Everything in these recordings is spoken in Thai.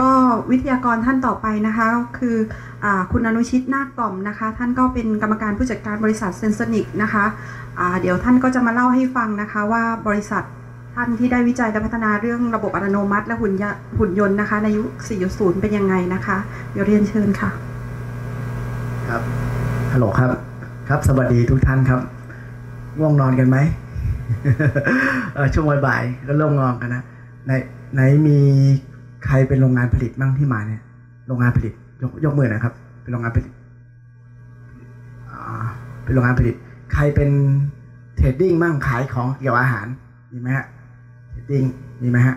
ก็วิทยากรท่านต่อไปนะคะคือคุณอนุชิตนาคกล่อมนะคะท่านก็เป็นกรรมการผู้จัดการบริษัทเซนซอนิกนะคะเดี๋ยวท่านก็จะมาเล่าให้ฟังนะคะว่าบริษัทท่านที่ได้วิจัยและพัฒนาเรื่องระบบอัตโนมัติและหุ่นยนต์นะคะในยุค 4.0 เป็นยังไงนะคะเดี๋ยวเรียนเชิญค่ะครับฮัลโหลครับครับสวัสดีทุกท่านครับง่วงนอนกันไหมช่วงบ่ายก็เริ่มงอนกันนะไหนมีใครเป็นโรงงานผลิตบ้างที่มาเนี่ยโรงงานผลิตยกมือนะครับเป็นโรงงานผลิตเป็นโรงงานผลิตใครเป็นเทรดดิ้งบ้างขายของเกี่ยวอาหารมีไหมฮะเทรดดิ้งมีไหมฮะ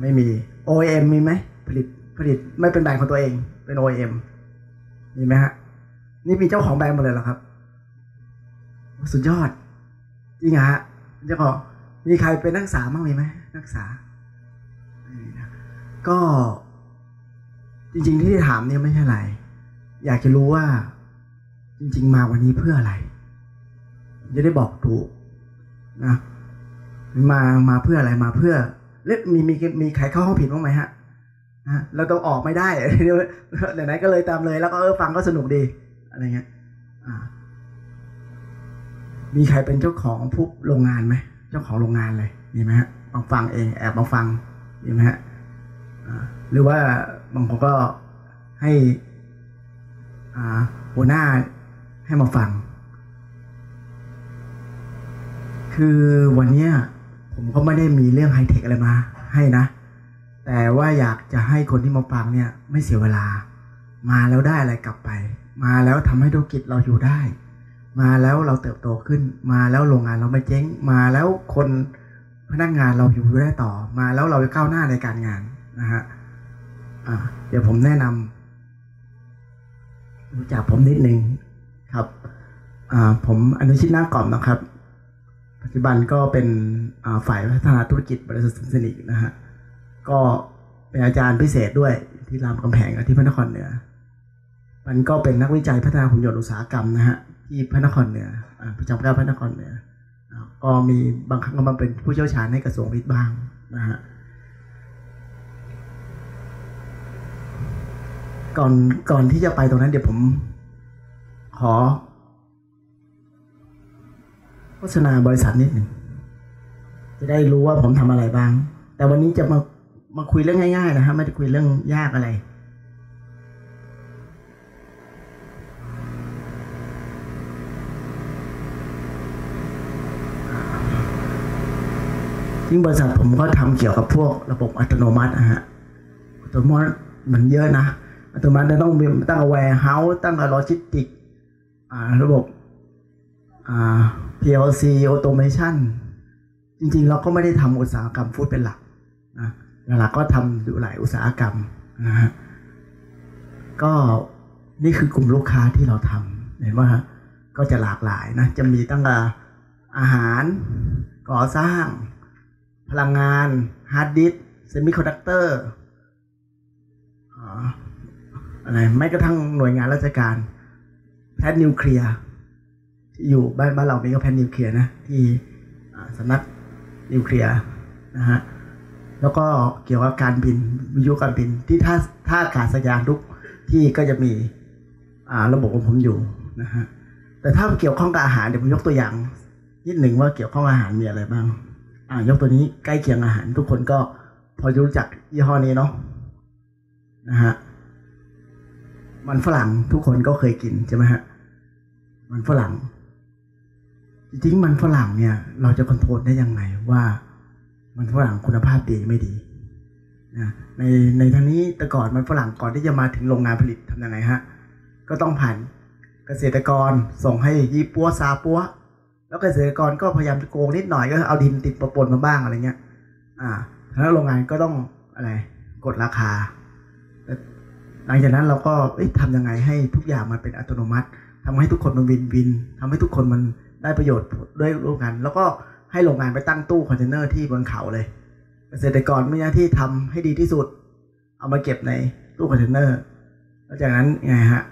ไม่มี OEM มีไหมผลิตไม่เป็นแบรนด์ของตัวเองเป็น OEM มีไหมฮะนี่มีเจ้าของแบรนด์หมดเลยเหรอครับสุดยอดจริงฮะเจ้าของมีใครเป็นนักศึกษาบ้างมีไหมนักศึกษาก็จริงๆที่ถามเนี่ยไม่ใช่อะไรอยากจะรู้ว่าจริงๆมาวันนี้เพื่ออะไรจะได้บอกถูกนะมาเพื่ออะไรมาเพื่อเล็บมีใครเข้าห้องผิดบ้างไหมฮะนะเราต้องออกไม่ได้ไหนๆก็เลยตามเลยแล้วก็ฟังก็สนุกดีอะไรเงี้ยมีใครเป็นเจ้าของผู้โรงงานไหมเจ้าของโรงงานเลยมีไหมฮะมาฟังเองแอบมาฟังมีไหมฮะหรือว่าบางคนก็ให้หัวหน้าให้มาฟังคือวันนี้ผมก็ไม่ได้มีเรื่องไฮเทคอะไรมาให้นะแต่ว่าอยากจะให้คนที่มาฟังเนี่ยไม่เสียเวลามาแล้วได้อะไรกลับไปมาแล้วทำให้ธุรกิจเราอยู่ได้มาแล้วเราเติบโตขึ้นมาแล้วโรงงานเราไม่เจ๊งมาแล้วคนพนักงานเราอยู่ได้ต่อมาแล้วเราจะก้าวหน้าในการงานนะฮะเดี๋ยวผมแนะนำรู้จักผมนิดนึงครับผมอนุชิตนาคกล่อมนะครับปัจจุบันก็เป็นฝ่ายพัฒนาธุรกิจบริษัทเซนซอนิกนะฮะก็เป็นอาจารย์พิเศษด้วยที่รามคำแหงและที่พระนครเหนือมันก็เป็นนักวิจัยพัฒนาหุ่นยนต์อุตสาหกรรมนะฮะที่พระนครเหนือประจำการพระนครเหนือก็มีบางครั้งก็มาเป็นผู้เชี่ยวชาญในกระทรวงวิทย์บ้างนะฮะก่อนที่จะไปตรงนั้นเดี๋ยวผมขอโฆษณาบริษัทนิดหนึ่งจะได้รู้ว่าผมทำอะไรบ้างแต่วันนี้จะมาคุยเรื่องง่ายๆนะฮะไม่ได้คุยเรื่องยากอะไรจริงบริษัทผมก็ทำเกี่ยวกับพวกระบบอัตโนมัตินะฮะอัตโนมัติมันเยอะนะอัตโนมัติจะต้องตั้งแวร์เฮ้าส์ตั้งโลจิสติกระบบ PLC Automation จริงๆเราก็ไม่ได้ทำอุตสาหกรรมฟู้ดเป็นหลักนะหลักก็ทำอยู่หลายอุตสาหกรรมนะฮะก็นี่คือกลุ่มลูกค้าที่เราทำเห็นว่าก็จะหลากหลายนะจะมีตั้งแต่อาหารก่อสร้างพลังงานฮาร์ดดิสก์เซมิคอนดักเตอร์อะไรไม่กระทั่งหน่วยงานราชการแพลนนิวเคลียร์ที่อยู่บ้านเรามีก็แพลนนิวเคลียร์นะที่สำนักนิวเคลียร์นะฮะแล้วก็เกี่ยวกับการบินวิทยุการบินที่ท่าอากาศยานทุกที่ก็จะมีระบบของผมอยู่นะฮะแต่ถ้าเกี่ยวข้องกับอาหารเดี๋ยวผมยกตัวอย่างนิดหนึ่งว่าเกี่ยวข้องกับอาหารมีอะไรบ้างยกตัวนี้ใกล้เคียงอาหารทุกคนก็พอจะรู้จักยี่ห้อนี้เนาะนะฮะมันฝรั่งทุกคนก็เคยกินใช่ไหมฮะมันฝรั่งจริงๆมันฝรั่งเนี่ยเราจะคอนโทรลได้ยังไงว่ามันฝรั่งคุณภาพดีไม่ดีนะในทางนี้แต่ก่อนมันฝรั่งก่อนที่จะมาถึงโรงงานผลิตทำยังไงฮะก็ต้องผ่านเกษตรกรส่งให้ยี่ปัวซาปัวแล้วเกษตรกรก็พยายามจะโกงนิดหน่อยก็เอาดินติดประปนมาบ้างอะไรเงี้ยแล้วโรงงานก็ต้องอะไรกดราคาหลังจากนั้นเราก็ทำยังไงให้ทุกอย่างมันเป็นอัตโนมัติทำให้ทุกคนมันวินทำให้ทุกคนมันได้ประโยชน์ด้วยร่วมกันแล้วก็ให้โรงงานไปตั้งตู้คอนเทนเนอร์ที่บนเขาเลยเกษตรกรมีหน้าที่ทำให้ดีที่สุดเอามาเก็บในตู้คอนเทนเนอร์แล้วจากนั้นไงฮะ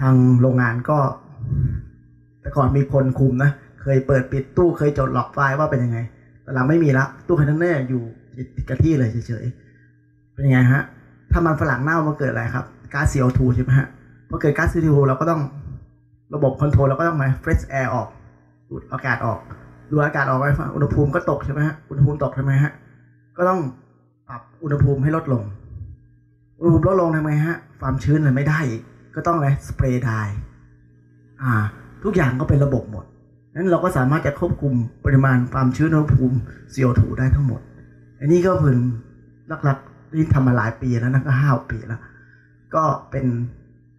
ทางโรงงานก็แต่ก่อนมีคนคุมนะเคยเปิดปิดตู้เคยจดล็อกไฟล์ว่าเป็นยังไงแต่หลังไม่มีละตู้คอนเทนเนอร์อยู่ติดกับที่เลยเฉยๆ เป็นไงฮะถ้ามันฝรั่งเน่ามันเกิดอะไรครับก๊าซ CO2 ใช่ไหมฮะพอเกิดก๊าซ CO2 เราก็ต้องระบบคอนโทรลเราก็ต้องมาเฟรชแอร์ออกดูดอากาศออกดูอากาศออกไปอุณหภูมิก็ตกใช่ไหมฮะอุณหภูมิตกทำไมฮะก็ต้องปรับอุณหภูมิให้ลดลงอุณหภูมิลดลงทำไมฮะความชื้นเลยไม่ได้อีกก็ต้องอะไรสเปรย์ดายทุกอย่างก็เป็นระบบหมดนั้นเราก็สามารถจะควบคุมปริมาณความชื้นอุณหภูมิ CO2 ได้ทั้งหมดอันนี้ก็เป็นหลักๆที่ทำมาหลายปีแล้วนะก็5ปีแล้วก็เป็น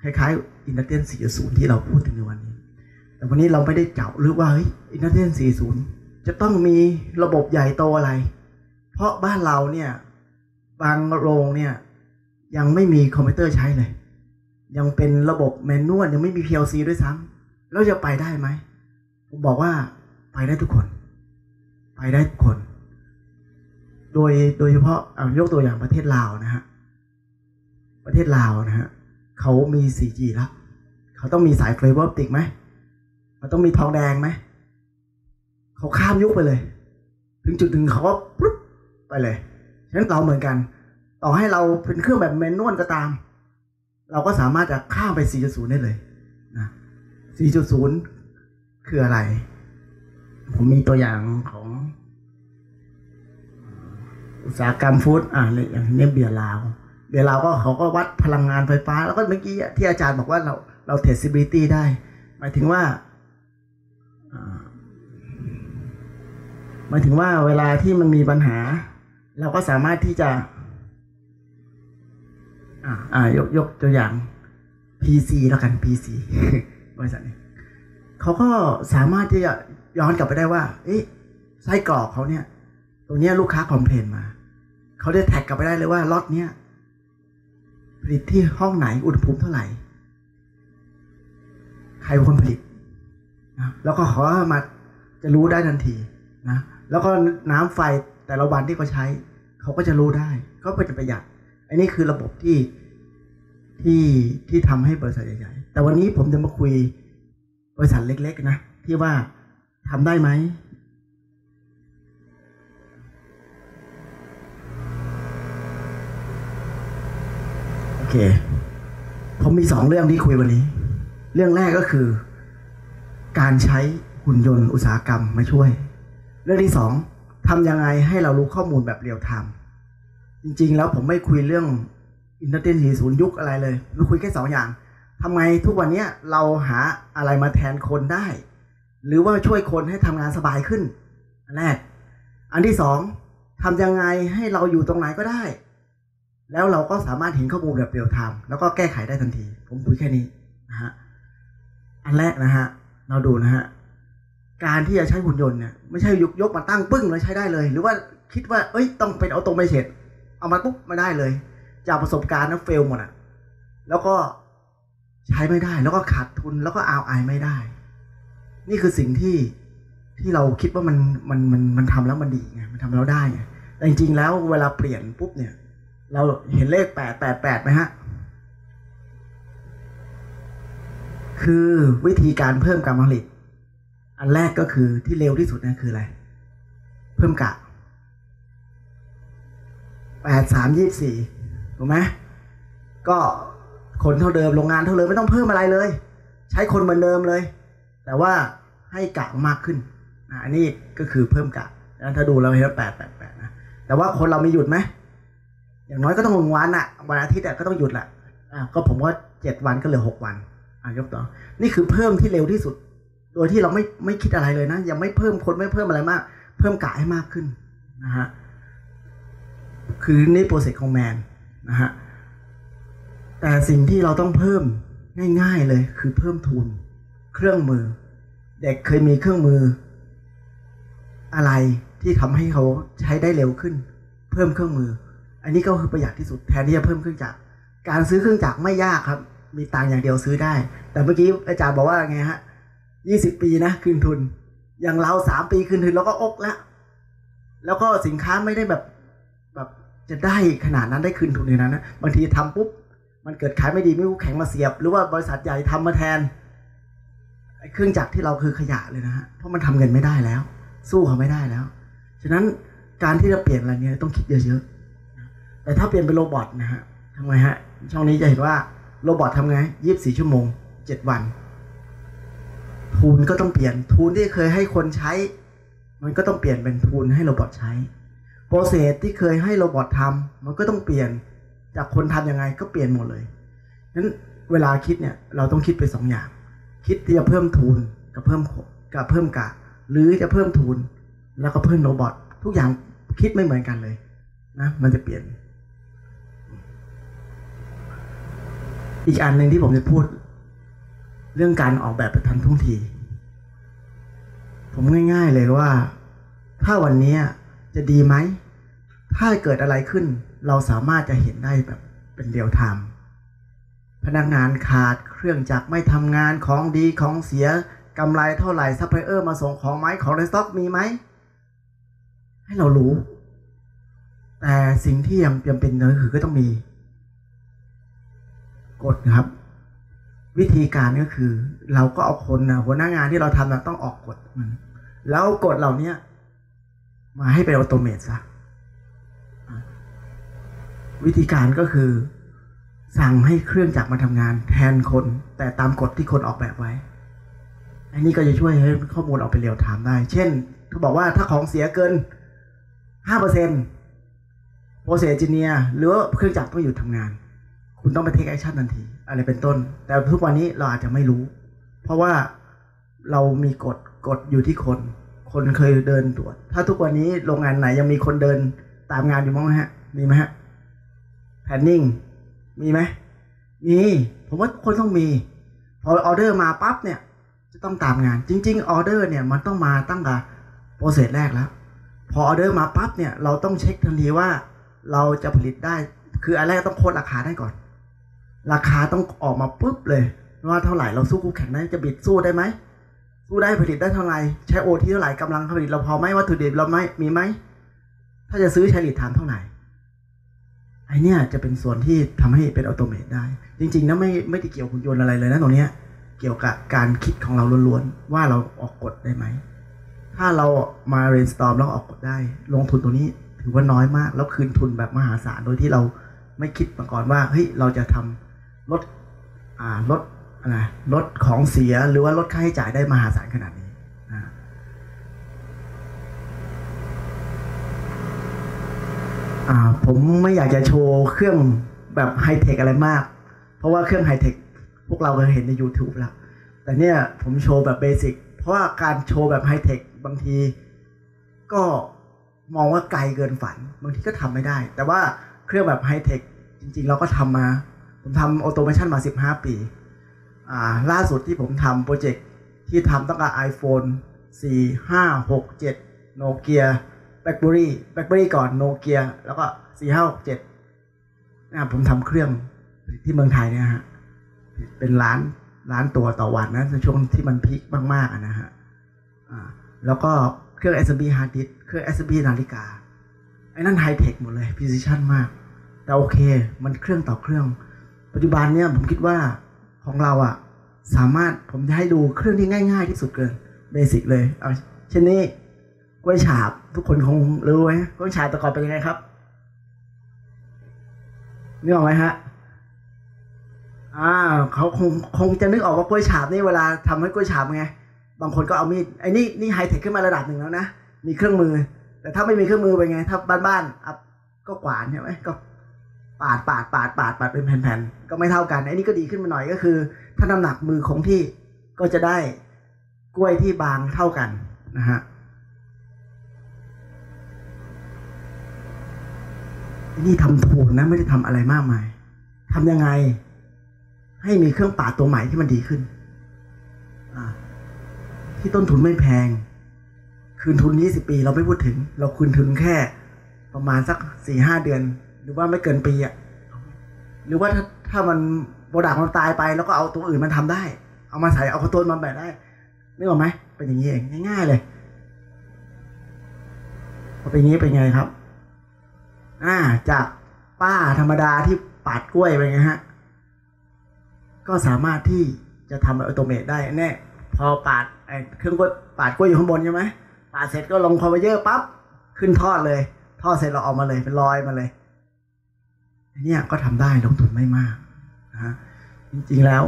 คล้ายๆ Industrial 40ที่เราพูดถึงในวันนี้แต่วันนี้เราไม่ได้เจาะลึกว่าเฮ้ย Industrial 40จะต้องมีระบบใหญ่โตอะไรเพราะบ้านเราเนี่ยบางโรงเนี่ยยังไม่มีคอมพิวเตอร์ใช้เลยยังเป็นระบบแมนนวลยังไม่มี PLC ด้วยซ้ำแล้วจะไปได้ไหมผมบอกว่าไปได้ทุกคนไปได้ทุกคนโดยเฉพาะยกตัวอย่างประเทศลาวนะฮะประเทศลาวนะฮะเขามี 4G แล้วเขาต้องมีสายไฟเบอร์ออปติกไหมเขาต้องมีทองแดงไหมเขาข้ามยุคไปเลยถึงจุดหนึ่งเขาก็ปุ๊บไปเลยฉะนั้นเราเหมือนกันต่อให้เราเป็นเครื่องแบบแมนนวลก็ตามเราก็สามารถจะข้ามไป 4.0 ได้เลยนะ 4.0 คืออะไรผมมีตัวอย่างของอุตสาหกรรมฟู้ดเนี่ยเบียร์ลาวเขาก็วัดพลังงานไฟฟ้าแล้วก็เมื่อกี้ที่อาจารย์บอกว่าเราtraceability ได้หมายถึงว่าเวลาที่มันมีปัญหาเราก็สามารถที่จะยกตัวอย่าง PC แล้วกัน PC บริษัทนี้เขาก็สามารถที่จะย้อนกลับไปได้ว่าเอ๊ะไส้กรอกเขาเนี่ยตรงนี้ลูกค้าคอมเพลนมาเขาได้แท็กกลับไปได้เลยว่าล็อตเนี้ยผลิตที่ห้องไหนอุณหภูมิเท่าไหร่ใครเป็นคนผลิตนะแล้วก็เขามาจะรู้ได้ทันทีนะแล้วก็น้ำไฟแต่ละวันที่เขาใช้เขาก็จะรู้ได้ก็จะประหยัดอันนี้คือระบบที่ทำให้บริษัทใหญ่ๆแต่วันนี้ผมจะมาคุยบริษัทเล็กๆนะที่ว่าทำได้ไหมโอเคผมมี2เรื่องที่คุยวันนี้เรื่องแรกก็คือการใช้หุ่นยนต์อุตสาหกรรมมาช่วยเรื่องที่2ทำยังไงให้เรารู้ข้อมูลแบบเรียลไทม์จริงๆแล้วผมไม่คุยเรื่อง Industrial 40ยุคอะไรเลยเราคุยแค่2อย่างทำไงทุกวันนี้เราหาอะไรมาแทนคนได้หรือว่าช่วยคนให้ทำงานสบายขึ้นอันแรกอันที่2ทำยังไงให้เราอยู่ตรงไหนก็ได้แล้วเราก็สามารถเห็นข้อมูลแบบเรียลไทม์แล้วก็แก้ไขได้ทันทีผมคุยแค่นี้นะฮะอันแรกนะฮะเราดูนะฮะการที่จะใช้หุ่นยนต์เนี่ยไม่ใช่ยกมาตั้งปึ้งแล้วใช้ได้เลยหรือว่าคิดว่าเอ้ยต้องเป็นออโตเมชั่นเอามาปุ๊บไม่ได้เลยจากประสบการณ์นะเฟลหมดอ่ะแล้วก็ใช้ไม่ได้แล้วก็ขาดทุนแล้วก็ROIไม่ได้นี่คือสิ่งที่เราคิดว่ามันทำแล้วมันดีไงมันทำแล้วได้ไงแต่จริงๆแล้วเวลาเปลี่ยนปุ๊บเนี่ยเราเห็นเลข888ไหมฮะคือวิธีการเพิ่มการผลิตอันแรกก็คือที่เร็วที่สุดนะคืออะไรเพิ่มกะ8324ถูกไหมก็คนเท่าเดิมโรงงานเท่าเดิมไม่ต้องเพิ่มอะไรเลยใช้คนเหมือนเดิมเลยแต่ว่าให้กะมากขึ้นอันนี้ก็คือเพิ่มกะถ้าดูเราเห็น888นะแต่ว่าคนเราไม่หยุดไหมอย่างน้อยก็ต้องวันอ่ะวันอาทิตย์ก็ต้องหยุดแหละก็ผมว่า7วันก็เหลือ6วันยกต่อนี่คือเพิ่มที่เร็วที่สุดโดยที่เราไม่คิดอะไรเลยนะยังไม่เพิ่มคนไม่เพิ่มอะไรมากเพิ่มกะให้มากขึ้นนะฮะคือในโปรเซสของแมนนะฮะแต่สิ่งที่เราต้องเพิ่มง่ายๆเลยคือเพิ่มทุนเครื่องมือเด็กเคยมีเครื่องมืออะไรที่ทำให้เขาใช้ได้เร็วขึ้นเพิ่มเครื่องมืออันนี้ก็คือประหยัดที่สุดแทนที่จะเพิ่มเครื่องจักรการซื้อเครื่องจักรไม่ยากครับมีตังค์อย่างเดียวซื้อได้แต่เมื่อกี้อาจารย์บอกว่าไงฮะ20ปีนะคืนทุนอย่างเรา3ปีคืนทุนเราก็อกแล้วก็สินค้าไม่ได้แบบจะได้ขนาดนั้นได้คืนทุนในนั้นนะบางทีทำปุ๊บมันเกิดขายไม่ดีไม่รู้แข็งมาเสียบหรือว่าบริษัทใหญ่ทำมาแทนเครื่องจักรที่เราคือขยะเลยนะฮะเพราะมันทำเงินไม่ได้แล้วสู้เขาไม่ได้แล้วฉะนั้นการที่จะเปลี่ยนอะไรเนี่ยต้องคิดเยอะๆ แต่ถ้าเปลี่ยนเป็นโรบอทนะฮะทำไมฮะช่องนี้จะเห็นว่าโรบอททำไง24ชั่วโมง7วันทูลก็ต้องเปลี่ยนทูลที่เคยให้คนใช้มันก็ต้องเปลี่ยนเป็นทูลให้โรบอทใช้โปรเซสที่เคยให้โรบอททำมันก็ต้องเปลี่ยนจากคนทำยังไงก็เปลี่ยนหมดเลยนั้นเวลาคิดเนี่ยเราต้องคิดไป2อย่างคิดจะเพิ่มทูลกับเพิ่มกะหรือจะเพิ่มทูลแล้วก็เพิ่มโรบอททุกอย่างคิดไม่เหมือนกันเลยนะมันจะเปลี่ยนอีกอันหนึ่งที่ผมจะพูดเรื่องการออกแบบทันท่วงทีผมง่ายๆเลยว่าถ้าวันนี้จะดีไหมถ้าเกิดอะไรขึ้นเราสามารถจะเห็นได้แบบเป็นเรียลไทม์พนักงานขาดเครื่องจักรไม่ทำงานของดีของเสียกำไรเท่าไหร่ซัพพลายเออร์มาส่งของไหมของในสต็อกมีไหมให้เรารู้แต่สิ่งที่ยังจำเป็นเลยคือก็ต้องมีกฎนะครับวิธีการก็คือเราก็เอาคนหัวหน้างานที่เราทำต้องออกกฎแล้วกฎเหล่านี้มาให้เป็นอัตโนมัติซะวิธีการก็คือสั่งให้เครื่องจักรมาทำงานแทนคนแต่ตามกฎที่คนออกแบบไว้อันนี้ก็จะช่วยให้ข้อมูลออกไปเร็วถามได้เช่นเขาบอกว่าถ้าของเสียเกิน 5% โปรเซสเอนจิเนียร์หรือว่าเครื่องจักรต้องอยู่ทำงานคุณต้องไปเทคแอคชั่นทันทีอะไรเป็นต้นแต่ทุกวันนี้เราอาจจะไม่รู้เพราะว่าเรามีกฎอยู่ที่คนเคยเดินตรวจถ้าทุกวันนี้โรงงานไหนยังมีคนเดินตามงานอยู่มั้งฮะมีไหมฮะแพนนิ่งมีไหมมีผมว่าคนต้องมีพอออเดอร์มาปั๊บเนี่ยจะต้องตามงานจริงๆออเดอร์เนี่ยมันต้องมาตั้งแต่โปรเซสแรกแล้วพอออเดอร์มาปั๊บเนี่ยเราต้องเช็คทันทีว่าเราจะผลิตได้คืออันแรกต้องโค้ดราคาได้ก่อนราคาต้องออกมาปุ๊บเลยว่าเท่าไหร่เราสู้คู่แข่งได้จะบิดสู้ได้ไหมสู้ได้ผลิตได้เท่าไหร่ใช้โอทีเท่าไหร่กำลังผลิตเราพอไหมวัตถุดิบเราไม่มีไหมถ้าจะซื้อใช้ผลิตฐานเท่าไหร่ไอเนี่ยจะเป็นส่วนที่ทำให้เป็นอัตโนมัติได้จริงๆนะไม่ได้เกี่ยวหุ่นยนต์อะไรเลยนะตรงนี้เกี่ยวกับการคิดของเราล้วนๆว่าเราออกกฎได้ไหมถ้าเรามาเรนสตอร์มแล้วออกกฎได้ลงทุนตัวนี้ถือว่าน้อยมากแล้วคืนทุนแบบมหาศาลโดยที่เราไม่คิดมาก่อนว่าเฮ้ยเราจะทำลดของเสียหรือว่าลดค่าใช้จ่ายได้มหาศาลขนาดนี้นะผมไม่อยากจะโชว์เครื่องแบบไฮเทคอะไรมากเพราะว่าเครื่องไฮเทคพวกเราเคยเห็นใน YouTube แล้วแต่เนี่ยผมโชว์แบบเบสิกเพราะว่าการโชว์แบบไฮเทคบางทีก็มองว่าไกลเกินฝันบางทีก็ทำไม่ได้แต่ว่าเครื่องแบบไฮเทคจริงๆเราก็ทำมาผมทำออโตเมชันมา15 ปีล่าสุดที่ผมทำโปรเจกต์ที่ทำตั้งแต่ iPhone 4 5 6 7 Nokia BlackBerry ก่อน Nokia แล้วก็4 5 6 7นะครับผมทำเครื่องที่เมืองไทยเนี่ยฮะเป็นล้านตัวต่อวันนะในช่วงที่มันพีคมากๆนะฮะแล้วก็เครื่อง SMB Hard Disk เครื่อง SMB นาฬิกาไอ้นั่นไฮเทคหมดเลย precision มากแต่โอเคมันเครื่องต่อเครื่องปัจจุบันเนี่ยผมคิดว่าของเราอะสามารถผมจะให้ดูเครื่องที่ง่ายๆที่สุดเกินเบสิกเลยเอาเช่นนี้กล้วยฉาบทุกคนคงรู้ไหมกล้วยฉาบแต่ก่อนเป็นยังไงครับนึกออกไหมฮะเขาคงจะนึกออกว่ากล้วยฉาบนี่เวลาทำให้กล้วยฉาบไงบางคนก็เอามีดไอ้นี่ไฮเทคขึ้นมาระดับหนึ่งแล้วนะมีเครื่องมือแต่ถ้าไม่มีเครื่องมือเป็นไงถ้าบ้านๆก็กวาดใช่ไหมก็ปาดเป็นแผ่นๆก็ไม่เท่ากันไอ้นี่ก็ดีขึ้นมาหน่อยก็คือถ้าน้ำหนักมือคงที่ก็จะได้กล้วยที่บางเท่ากันนะฮะนี่ทำถูกนะไม่ได้ทำอะไรมากมายทำยังไงให้มีเครื่องปาดตัวใหม่ที่มันดีขึ้นที่ต้นทุนไม่แพงคืนทุน20ปีเราไม่พูดถึงเราคืนทุนแค่ประมาณสัก 4-5 เดือนหรือว่าไม่เกินปีอ่ะหรือว่าถ้ามันโปรดักต์มันตายไปแล้วก็เอาตัวอื่นมันทำได้เอามาใส่เอาข้าวต้นมาแบบได้นึกออกไหมเป็นอย่างนี้เองง่ายๆเลยพอเป็นอย่างนี้เป็นไงครับจากป้าธรรมดาที่ปาดกล้วยไปไงฮะก็สามารถที่จะทำอัตโนมัติได้แน่พอปาดเครื่องกล้วยปาดกล้วยอยู่ข้างบนใช่ไหมปาดเสร็จก็ลงคอมเพรสเซอร์ปั๊บขึ้นทอดเลยทอดเสร็จเราออกมาเลยเป็นรอยมาเลย เนี่ยก็ทำได้ลงทุนไม่มากนะจริงๆแล้ว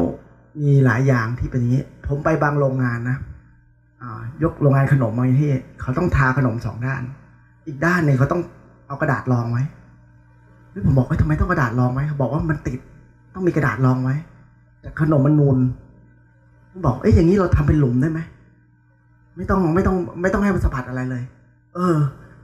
มีหลายอย่างที่เป็นอย่างนี้ผมไปบางโรงงานนะยกโรงงานขนมมาที่เขาต้องทาขนมสองด้านอีกด้านหนึ่งเขาต้องเอากระดาษรองไว้ผมบอกว่าทำไมต้องกระดาษรองไว้เขาบอกว่ามันติดต้องมีกระดาษรองไว้แต่ขนมมันนูนผมบอกเอ๊ะอย่างนี้เราทำเป็นหลุมได้ไหมไม่ต้องให้มันสะบัดอะไรเลย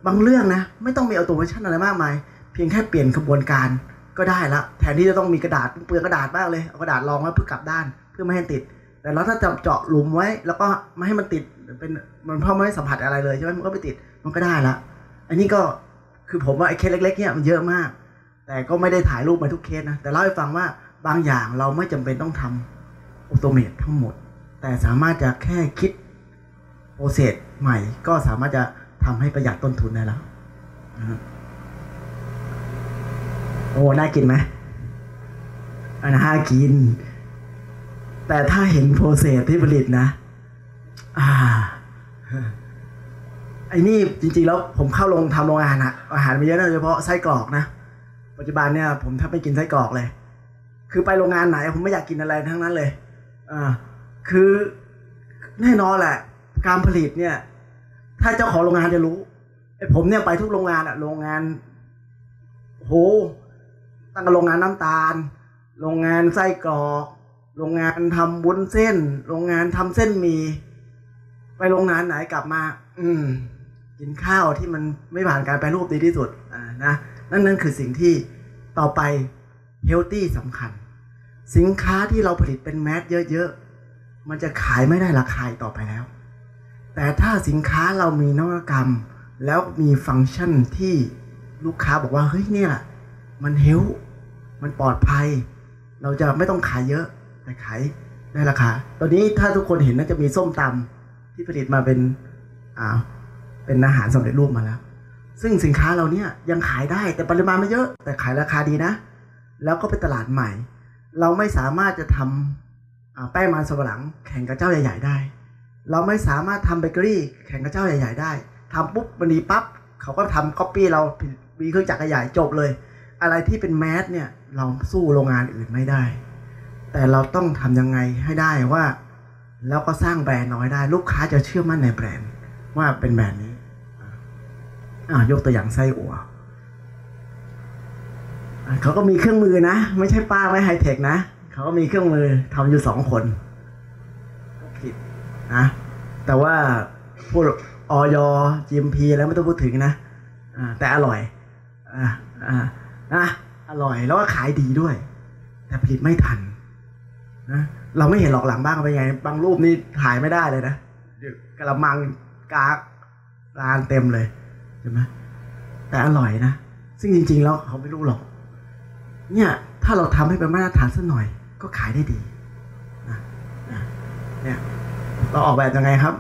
บางเรื่องนะไม่ต้องมีออโตเมชั่นอะไรมากมายเพียงแค่เปลี่ยนกระบวนการก็ได้ละแทนที่จะต้องมีกระดาษเปลือกกระดาษบ้างเลยเอากระดาษรองไว้เพื่อกลับด้านเพื่อไม่ให้ติดแต่เราถ้าเจาะหลุมไว้แล้วก็ไม่ให้มันติดเป็นมันเพราะไม่สัมผัสอะไรเลยใช่ไหมมันก็ไม่ติดมันก็ได้ละอันนี้ก็คือผมว่าไอ้เคสเล็กๆเนี่ยมันเยอะมากแต่ก็ไม่ได้ถ่ายรูปมาทุกเคสนะแต่เล่าให้ฟังว่าบางอย่างเราไม่จำเป็นต้องทำออโตเมตทั้งหมดแต่สามารถจะแค่คิดโปรเซสใหม่ก็สามารถจะทำให้ประหยัดต้นทุนได้แล้วโอ้น่ากินไหมน่ากินแต่ถ้าเห็นโปรเซสที่ผลิตนะไอ้นี่จริงๆแล้วผมเข้าลงทำโรงงานอาหารมาเยอะนะโดยเฉพาะไส้กรอกนะปัจจุบันเนี่ยผมแทบไม่กินไส้กรอกเลยคือไปโรงงานไหนผมไม่อยากกินอะไรทั้งนั้นเลยคือแน่นอนแหละการผลิตเนี่ยถ้าเจ้าของโรงงานจะรู้ไอ้ผมเนี่ยไปทุกโรงงานโรงงานโหตั้งแต่โรงงานน้ำตาลโรงงานไส้กรอกโรงงานทำวุ้นเส้นโรงงานทำเส้นหมี่ไปโรงงานไหนกลับมากินข้าวที่มันไม่ผ่านการแปรรูปดีที่สุดนะนั่นคือสิ่งที่ต่อไปเฮลตี้สำคัญสินค้าที่เราผลิตเป็นแมสเยอะๆมันจะขายไม่ได้ราคาต่อไปแล้วแต่ถ้าสินค้าเรามีนวัตกรรมแล้วมีฟังก์ชันที่ลูกค้าบอกว่าเฮ้ยเนี่ยมันเฮลมันปลอดภัยเราจะไม่ต้องขายเยอะแต่ขายได้ราคาตอนนี้ถ้าทุกคนเห็นน่าจะมีส้มตำที่ผลิตมาเป็นอาหารสำเร็จรูปมาแล้วซึ่งสินค้าเราเนี่ยยังขายได้แต่ปริมาณไม่เยอะแต่ขายราคาดีนะแล้วก็ไปตลาดใหม่เราไม่สามารถจะทำแป้งมันสำปะหลังแข่งกับเจ้าใหญ่ๆได้เราไม่สามารถทำเบเกอรี่แข่งกับเจ้าใหญ่ๆได้ทำปุ๊บวันนี้ปั๊บเขาก็ทำก๊อปปี้เรามีเครื่องจักรใหญ่จบเลยอะไรที่เป็นแมสเนี่ยเราสู้โรงงานอื่นไม่ได้แต่เราต้องทำยังไงให้ได้ว่าแล้วก็สร้างแบรนด์น้อยได้ลูกค้าจะเชื่อมั่นในแบรนด์ว่าเป็นแบรนด์นี้ยกตัวอย่างไส้อั่วเขาก็มีเครื่องมือนะไม่ใช่ป้าไม่ไฮเทคนะเขาก็มีเครื่องมือทำอยู่2คนผิดนะแต่ว่าพวกออย GMP แล้วไม่ต้องพูดถึงนะแต่อร่อยอร่อยแล้วก็ขายดีด้วยแต่ผลิตไม่ทันนะเราไม่เห็นหลอกหลังบ้างเป็นไงบางรูปนี่ถ่ายไม่ได้เลยนะกระมังกากลานเต็มเลยใช่ไหมแต่อร่อยนะซึ่งจริงๆแล้วเขาไม่รู้หรอกเนี่ยถ้าเราทำให้เป็นมาตรฐานสักหน่อยก็ขายได้ดีนะเนี่ยเราออกแบบยังไงครับ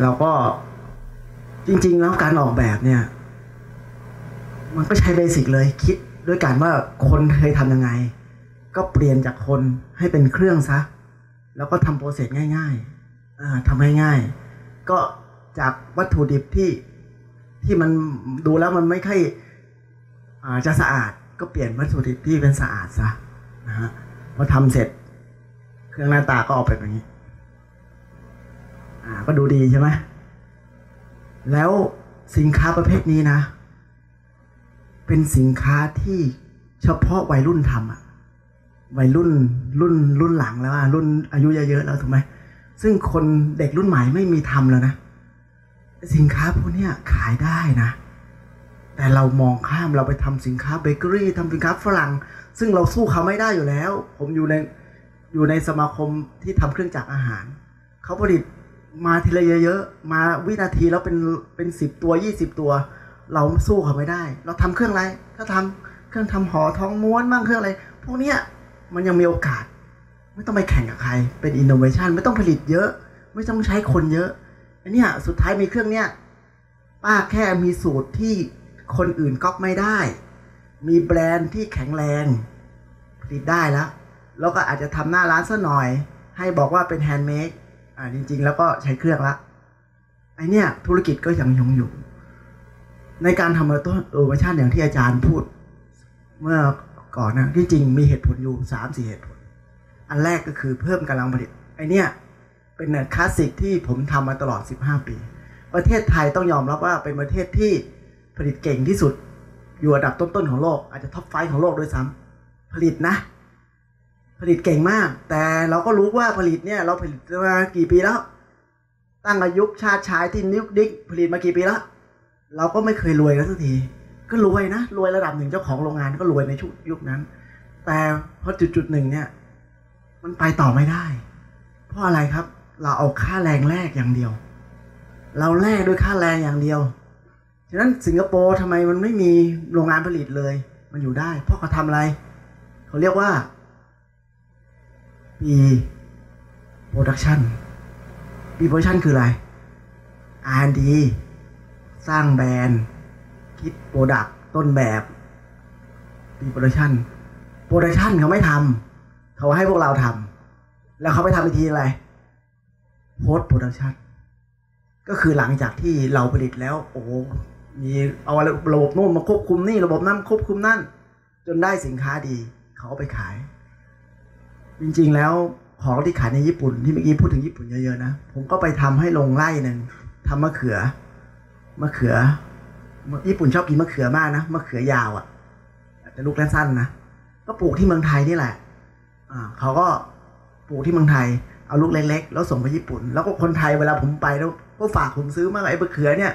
เราก็จริงๆแล้วการออกแบบเนี่ยมันก็ใช้เบสิกเลยคิดด้วยการว่าคนเคยทำยังไงก็เปลี่ยนจากคนให้เป็นเครื่องซะแล้วก็ทำโปรเซสง่ายๆทำให้ง่ายก็จากวัตถุดิบที่มันดูแล้วมันไม่ค่อยจะสะอาดก็เปลี่ยนวัตถุดิบที่เป็นสะอาดซะนะฮะพอทำเสร็จเครื่องหน้าตาก็ออกไปแบบนี้ก็ดูดีใช่ไหมแล้วสินค้าประเภทนี้นะเป็นสินค้าที่เฉพาะวัยรุ่นทำวัยรุ่นหลังแล้วรุ่นอายุเยอะๆแล้วถูกไหมซึ่งคนเด็กรุ่นใหม่ไม่มีทำแล้วนะสินค้าพวกนี้ขายได้นะแต่เรามองข้ามเราไปทำสินค้าเบเกอรี่ทำสินค้าฝรั่งซึ่งเราสู้เขาไม่ได้อยู่แล้วผมอยู่ในสมาคมที่ทำเครื่องจักรอาหารเขาผลิตมาทีละเยอะๆมาวินาทีแล้วเป็น10 ตัว 20 ตัวเราสู้เขาไม่ได้เราทำเครื่องอะไรก็ทำเครื่องทำห่อท้องม้วนบ้างเครื่องอะไรพวกนี้มันยังมีโอกาสไม่ต้องไปแข่งกับใครเป็นอินโนเวชันไม่ต้องผลิตเยอะไม่ต้องใช้คนเยอะอันนี้สุดท้ายมีเครื่องเนี้ยป้าแค่มีสูตรที่คนอื่นก๊อปไม่ได้มีแบรนด์ที่แข็งแรงผลิตได้แล้วก็อาจจะทำหน้าร้านซะหน่อยให้บอกว่าเป็นแฮนด์เมดจริงๆแล้วก็ใช้เครื่องละไอเนี้ยธุรกิจก็ยังอยู่ ในการทำออโตเมชันอย่างที่อาจารย์พูดเมื่อก่อนนะที่จริงมีเหตุผลอยู่ 3-4 เหตุผลอันแรกก็คือเพิ่มกำลังผลิตไอเนี้ยเป็นคลาสสิกที่ผมทำมาตลอด15ปีประเทศไทยต้องยอมรับว่าเป็นประเทศที่ผลิตเก่งที่สุดอยู่อันดับต้นๆของโลกอาจจะท็อปไฟว์ของโลกด้วยซ้ำผลิตนะผลิตเก่งมากแต่เราก็รู้ว่าผลิตเนี่ยเราผลิตมากี่ปีแล้วตั้งอายุชาติชายที่นิ้วดิ๊กผลิตมากี่ปีแล้วเราก็ไม่เคยรวยกันสักทีก็รวยนะรวยระดับหนึ่งเจ้าของโรงงานก็รวยในช่วงยุคนั้นแต่พอจุดหนึ่งเนี่ยมันไปต่อไม่ได้เพราะอะไรครับเราเอาค่าแรงแลกอย่างเดียวเราแลกด้วยค่าแรงอย่างเดียวฉะนั้นสิงคโปร์ทำไมมันไม่มีโรงงานผลิตเลยมันอยู่ได้เพราะเขาทำอะไรเขาเรียกว่า pre-production pre-production คืออะไร R&D สร้างแบรนด์คิดโปรดักต์ต้นแบบ pre-production production เขาไม่ทำเขาให้พวกเราทำแล้วเขาไปทำอีกทีอะไร post-productionก็คือหลังจากที่เราผลิตแล้วโอ้มีเอาระบบโน้นมาควบคุมนี่ระบบนั่นควบคุมนั่นจนได้สินค้าดีเขาไปขายจริงๆแล้วของที่ขายในญี่ปุ่นที่เมื่อกี้พูดถึงญี่ปุ่นเยอะๆนะผมก็ไปทำให้ลงไร่หนึ่งทำมะเขือญี่ปุ่นชอบกินมะเขือมากนะมะเขือยาวอ่ะแต่ลูกสั้นๆนะก็ปลูกที่เมืองไทยนี่แหละเขาก็ปลูกที่เมืองไทยเอาลูกเล็กๆแล้วส่งไปญี่ปุ่นแล้วก็คนไทยเวลาผมไปแล้วก็ฝากผมซื้อมาไอ้มะเขือเนี่ย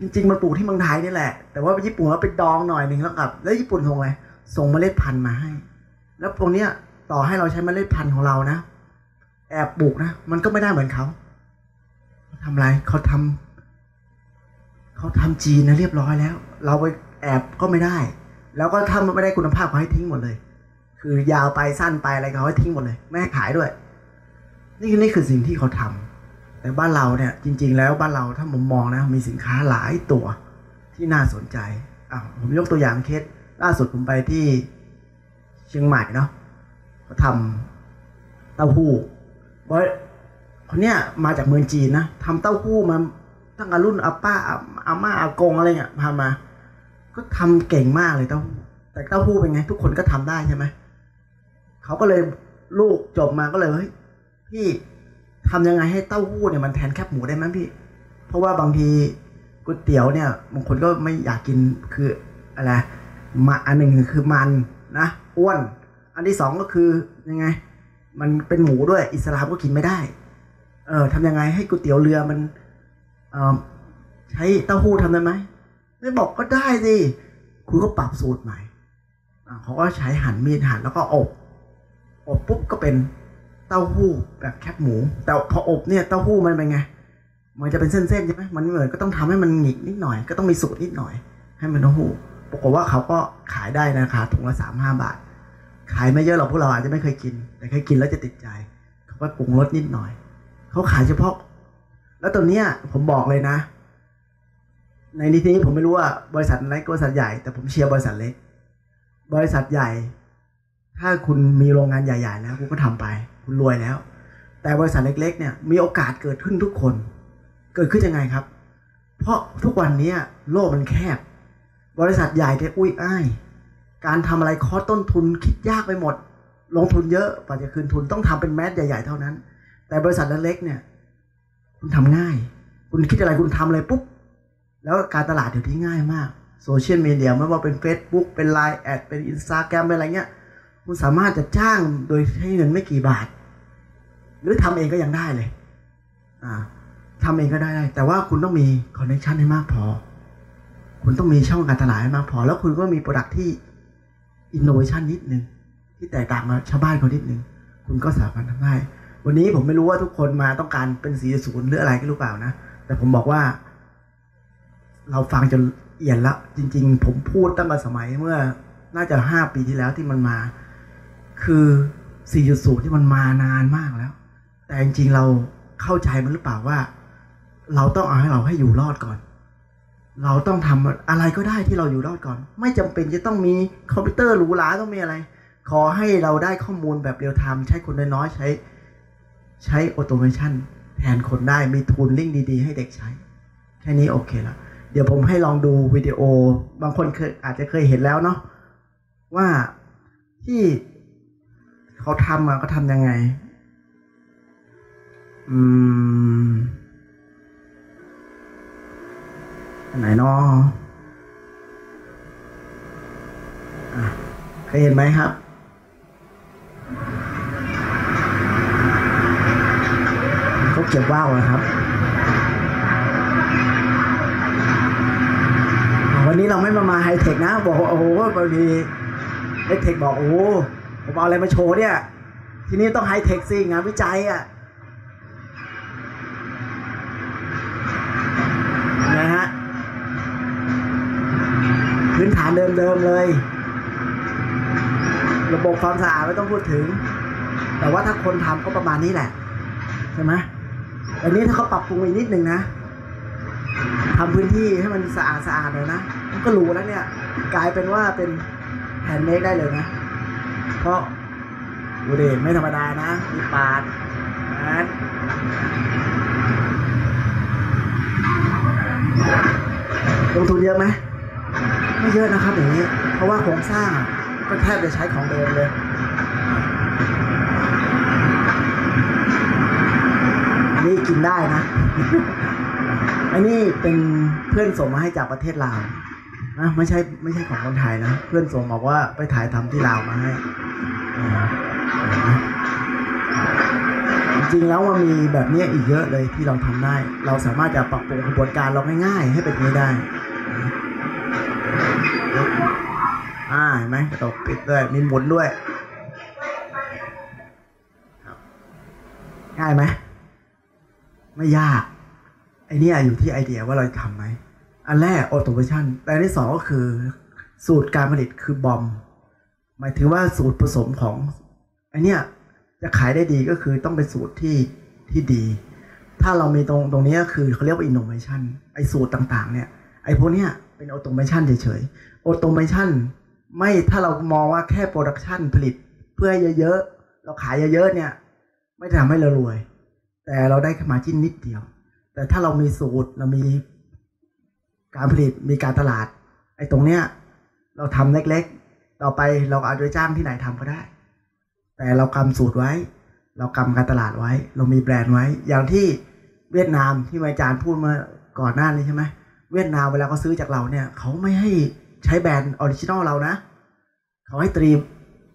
จริงๆมันปลูกที่เมืองไทยนี่แหละแต่ว่าญี่ปุ่นเขาไปดองหน่อยหนึ่งแล้วกลับแล้วญี่ปุ่นส่งอะไรส่งเมล็ดพันธุ์มาให้แล้วตรงเนี้ยต่อให้เราใช้เมล็ดพันธุ์ของเรานะแอบปลูกนะมันก็ไม่ได้เหมือนเขาทำอะไรเขาทำจีนนะเรียบร้อยแล้วเราไปแอบก็ไม่ได้แล้วก็ถ้ามันไม่ได้คุณภาพเขาให้ทิ้งหมดเลยคือยาวไปสั้นไปอะไรเขาให้ทิ้งหมดเลยไม่ให้ขายด้วยนี่คือสิ่งที่เขาทำแต่บ้านเราเนี่ยจริงๆแล้วบ้านเราถ้าผมมองนะมีสินค้าหลายตัวที่น่าสนใจผมยกตัวอย่างเคสล่าสุดผมไปที่เชียงใหม่เนาะเขาทำเต้าหู้เพราะคนเนี้ยมาจากเมืองจีนนะทำเต้าหู้มาตั้งแต่รุ่นอาป้าอาม่าอากงอะไรเงี้ยพามาก็ทำเก่งมากเลยเต้าหู้แต่เต้าหู้เป็นไงทุกคนก็ทำได้ใช่ไหมเขาก็เลยลูกจบมาก็เลยเฮ้ยพี่ทำยังไงให้เต้าหู้เนี่ยมันแทนแคบหมูได้ไหมพี่เพราะว่าบางทีก๋วยเตี๋ยวเนี่ยบางคนก็ไม่อยากกินคืออะไรมาอันหนึ่งคือมันนะอ้วนอันที่สองก็คือยังไงมันเป็นหมูด้วยอิสลามก็กินไม่ได้ทำยังไงให้ก๋วยเตี๋ยวเรือมันใช้เต้าหู้ทำได้ไหมไม่บอกก็ได้สิคุณก็ปรับสูตรใหม่เขาก็ใช้หั่นมีดหั่นแล้วก็อบปุ๊บก็เป็นเต้าหู้แบบแคบหมูแต่พออบเนี่ยเต้าหู้มันเป็นไงมันจะเป็นเส้นๆใช่ไหมมันเหมือนก็ต้องทำให้มันหงิกนิดหน่อยก็ต้องมีสูตรนิดหน่อยให้มันเต้าหู้ปรากฏว่าเขาก็ขายได้นะคะถุงละ35 บาทขายไม่เยอะหรอกพวกเราอาจจะไม่เคยกินแต่เคยกินแล้วจะติดใจเขาก็ปรุงรสนิดหน่อยเขาขายเฉพาะแล้วตัวเนี้ยผมบอกเลยนะในที่นี้ผมไม่รู้ว่าบริษัทเล็กบริษัทใหญ่แต่ผมเชียร์บริษัทเล็กบริษัทใหญ่ถ้าคุณมีโรงงานใหญ่ๆนะคุณก็ทำไปคุณรวยแล้วแต่บริษัทเล็กๆเนี่ยมีโอกาสเกิดขึ้นทุกคนเกิดขึ้นยังไงครับเพราะทุกวันนี้โลกมันแคบบริษัทใหญ่เนี่ยอุ้ยอ้ายการทำอะไรคอต้นทุนคิดยากไปหมดลงทุนเยอะกว่าจะคืนทุนต้องทำเป็นแมสใหญ่ๆเท่านั้นแต่บริษัทเล็กๆเนี่ยคุณทำง่ายคุณคิดอะไรคุณทำเลยปุ๊บแล้วการตลาดเดี๋ยวนี้ง่ายมากโซเชียลมีเดียไม่ว่าเป็น Facebook เป็น Line แอดเป็น Instagram เป็นอะไรเงี้ยคุณสามารถจะจ้างโดยให้เงินไม่กี่บาทหรือทำเองก็ยังได้เลยทำเองก็ได้แต่ว่าคุณต้องมีคอนเนคชั่นให้มากพอคุณต้องมีช่องการตลาดให้มากพอแล้วคุณก็มีโปรดักที่อินโนเวชันนิดนึงที่แตกต่างกับชาวบ้านเขานิดนึงคุณก็สามารถทำได้วันนี้ผมไม่รู้ว่าทุกคนมาต้องการเป็น4.0หรืออะไรก็รู้เปล่านะแต่ผมบอกว่าเราฟังจนเอียนแล้วจริงๆผมพูดตั้งแต่สมัยเมื่อน่าจะ5 ปีที่แล้วที่มันมาคือ 4.0 ที่มันมานานมากแล้วแต่จริงๆเราเข้าใจมันหรือเปล่าว่าเราต้องเอาให้เราให้อยู่รอดก่อนเราต้องทำอะไรก็ได้ที่เราอยู่รอดก่อนไม่จำเป็นจะต้องมีคอมพิวเตอร์หรูหราต้องมีอะไรขอให้เราได้ข้อมูลแบบเรียลไทม์ใช้คนน้อยๆใช้ออโตเมชันแทนคนได้มีทูลลิ่งดีๆให้เด็กใช้แค่นี้โอเคแล้ว เดี๋ยวผมให้ลองดูวิดีโอบางคนอาจจะเคยเห็นแล้วเนาะว่าที่เขาทำมาก็ทำยังไงอันไหนเนาะเคยเห็นไหมครับเขาเก็บว่าวนะครับวันนี้เราไม่มาไฮเทคนะบอกว่าโอ้โหบางทีไฮเทคบอกโอ้ผมเอาอะไรมาโชว์เนี่ยทีนี้ต้องไฮเทคสิงานวิจัยอ่ะนะฮะพื้นฐานเดิมๆเลยระบบความสะอาดไม่ต้องพูดถึงแต่ว่าถ้าคนทำก็ประมาณนี้แหละใช่ไหมอันนี้ถ้าเขาปรับปรุงอีกนิดหนึ่งนะทำพื้นที่ให้มันสะอาดหน่อยนะมันก็รู้แล้วเนี่ยกลายเป็นว่าเป็นแฮนด์เมดได้เลยนะเพราะดูดิไม่ธรรมดานะมีปาดนะลงทุนเยอะไหมไม่เยอะนะครับอย่างนี้เพราะว่าโครงสร้างก็แทบจะใช้ของเดิมเลยนี่กินได้นะอันนี้เป็นเพื่อนส่งมาให้จากประเทศลาวนะไม่ใช่ของคนไทยนะเพื่อนส่งบอกว่าไปถ่ายทำที่ลาวมาให้จริงๆแล้วมันมีแบบนี้อีกเยอะเลยที่เราทำได้เราสามารถจะปรับปรุงกระบวนการเราง่ายๆให้เป็นนี้ได้เห็นไหมกระตกปิดด้วยมีหมุนด้วยง่ายไหมไม่ยากไอเนี้ยอยู่ที่ไอเดียว่าเราทำไหมอันแรก automation แต่อันที่สองก็คือสูตรการผลิตคือบอมหมายถึงว่าสูตรผสมของไอเนี้ยจะขายได้ดีก็คือต้องเป็นสูตรที่ดีถ้าเรามีตรงนี้ก็คือเขาเรียกว่า innovation ไอสูตรต่างๆเนี่ยไอพวกเนี้ยเป็น automation เฉยๆ automation ไม่ถ้าเรามองว่าแค่ production ผลิตเพื่อเยอะๆเราขายเยอะๆเนี่ยไม่ทำให้เรารวยแต่เราได้มาจิ้นนิดเดียวแต่ถ้าเรามีสูตรเรามีการผลิตมีการตลาดไอ้ตรงเนี้ยเราทำเล็กๆต่อไปเราอาจจะจ้างที่ไหนทำก็ได้แต่เรากำสูตรไว้เรากำการตลาดไว้เรามีแบรนด์ไว้อย่างที่เวียดนามที่อาจารย์พูดมาก่อนหน้านี้ใช่ไหมเวียดนามเวลาเขาซื้อจากเราเนี่ยเขาไม่ให้ใช้แบรนด์ออริจินอลเรานะเขาให้ตรี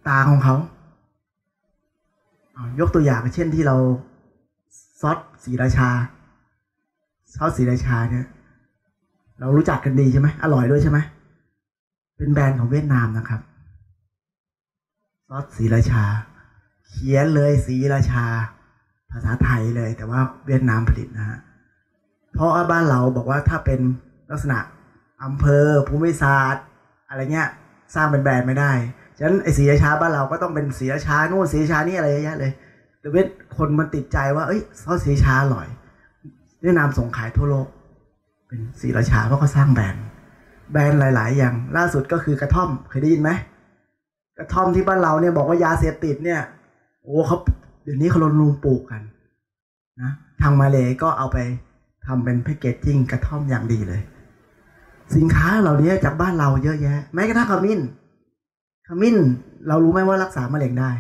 ตาของเขายกตัวอย่างเช่นที่เราซอสศรีราชาเนี่ยเรารู้จักกันดีใช่ไหมอร่อยด้วยใช่ไหมเป็นแบรนด์ของเวียดนามนะครับซอสศรีราชาเขียนเลยศรีราชาภาษาไทยเลยแต่ว่าเวียดนามผลิตนะฮะเพราะว่าบ้านเราบอกว่าถ้าเป็นลักษณะอำเภอภูมิศาสตร์อะไรเงี้ยสร้างเป็นแบรนด์ไม่ได้ฉะนั้นไอ้ศรีราชาบ้านเราก็ต้องเป็นศรีราชานู่นศรีราชานี่อะไรเยอะแยะเลยแต่เวียดคนมันติดใจว่าเอ้ยซอสศรีราชาอร่อยเวียดนามส่งขายทั่วโลกเป็นศรีราชาเพราะเขาสร้างแบรนด์หลายๆอย่างล่าสุดก็คือกระท่อมเคยได้ยินไหมกระท่อมที่บ้านเราเนี่ยบอกว่ายาเสพติดเนี่ยโอ้เขาเดี๋ยวนี้เขาลงปลูกกันนะทางมาเลย์ก็เอาไปทำเป็นแพ็กเกจจิ้งกระท่อมอย่างดีเลยสินค้าเหล่านี้จากบ้านเราเยอะแยะแม้กระทั่งขมิ้นเรารู้ไหมว่ารักษามะเร็งได้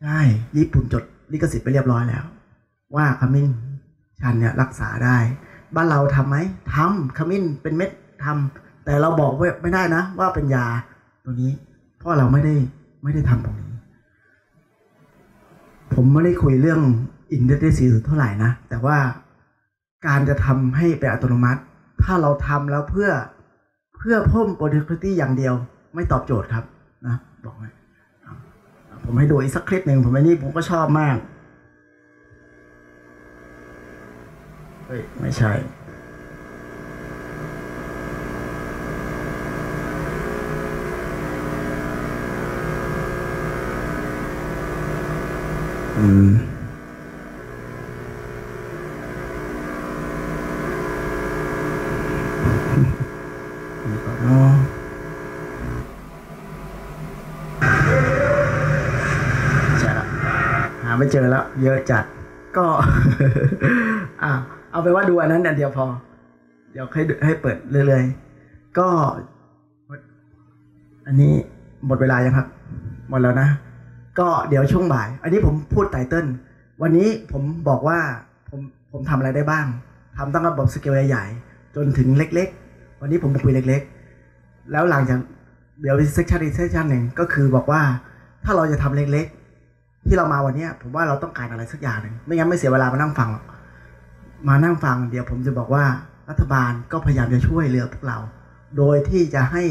ใช่ญี่ปุ่นจดลิขสิทธิ์ไปเรียบร้อยแล้วว่าขมิ้นชันเนี่ยรักษาได้บ้านเราทำไหมทำขมิ้นเป็นเม็ดทำแต่เราบอกไม่ได้นะว่าเป็นยาตัวนี้เพราะเราไม่ได้ทำตรงนี้ผมไม่ได้คุยเรื่องอินดัสทรีสุดเท่าไหร่นะแต่ว่าการจะทำให้เป็นอัตโนมัติถ้าเราทำแล้วเพื่อเพิ่ม productivity อย่างเดียวไม่ตอบโจทย์ครับนะบอกเลยผมให้ดูอีกสักคลิปหนึ่งผมอันนี้ผมก็ชอบมากเฮ้ยไม่ใช่ไม่เจอแล้วเยอะจัดก็เอาไปว่าดูอันนั้นอันเดียวพอ ดี๋ยวให้เปิดเรื่อยๆก็อันนี้หมดเวลายังครับหมดแล้วนะก็เดี๋ยวช่วงบ่ายอันนี้ผมพูดไตเติ้ลวันนี้ผมบอกว่าผมทำอะไรได้บ้างทำตั้งระบบสเกลใหญ่ๆจนถึงเล็กๆวันนี้ผมจะคุยเล็กๆแล้วหลังจากเดี๋ยวเซสชันอีกเซสชันหนึ่งก็คือบอกว่าถ้าเราจะทำเล็กๆที่เรามาวันนี้ผมว่าเราต้องการอะไรสักอย่างหนึ่งไม่งั้นไม่เสียเวลามานั่งฟังหรอกมานั่งฟังเดี๋ยวผมจะบอกว่ารัฐบาลก็พยายามจะช่วยเหลือพวกเราโดยที่จะให้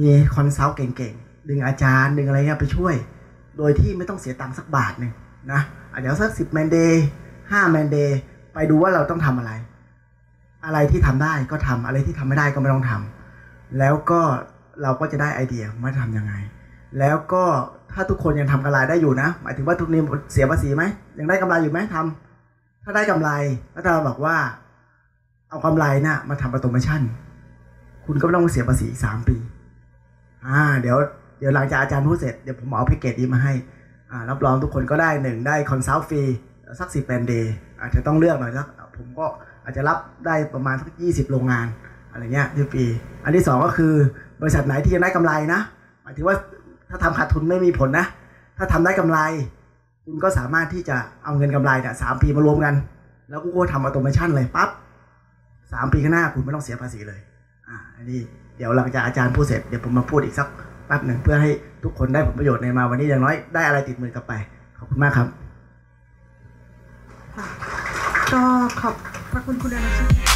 มีคอนซัลท์เก่งๆดึงอาจารย์ดึงอะไรเงี้ยไปช่วยโดยที่ไม่ต้องเสียตังค์สักบาทหนึ่งนะเดี๋ยวสัก10 แมนเดย์ 5 แมนเดย์ไปดูว่าเราต้องทำอะไรอะไรที่ทำได้ก็ทำอะไรที่ทำไม่ได้ก็ไม่ต้องทำแล้วก็เราก็จะได้ไอเดียว่าทำยังไงแล้วก็ถ้าทุกคนยังทำกำไรได้อยู่นะหมายถึงว่าทุกนี้เสียภาษีไหมยังได้กำไรอยู่ไหมทำถ้าได้กำไรรัฐบาลบอกว่าเอากำไรนะมาทำออโตเมชั่นคุณก็ไม่ต้องเสียภาษีอีก3 ปีเดี๋ยวหลังจากอาจารย์พูดเสร็จเดี๋ยวผมเอาแพ็กเกจนี้มาให้รับรองทุกคนก็ได้หนึ่งได้คอนซัลท์ฟรีสัก10 แมนเดย์อาจจะต้องเลือกหน่อยสักผมก็อาจจะรับได้ประมาณสัก20 โรงงานอะไรเงี้ยทุกปีอันที่2ก็คือบริษัทไหนที่ยังได้กำไรนะหมายถึงว่าถ้าทำขาดทุนไม่มีผลนะถ้าทำได้กำไรคุณก็สามารถที่จะเอาเงินกำไรเนี่ย3 ปีมารวมกันแล้วกูก็ทำออโตเมชั่นเลยปั๊บ3 ปีข้างหน้าคุณไม่ต้องเสียภาษีเลยอันนี้เดี๋ยวหลังจากอาจารย์พูดเสร็จเดี๋ยวผมมาพูดอีกสักแป๊บหนึ่งเพื่อให้ทุกคนได้ผลประโยชน์ในมาวันนี้อย่างน้อยได้อะไรติดมือกลับไปขอบคุณมากครับก็ขอบพระคุณคุณอาจารย์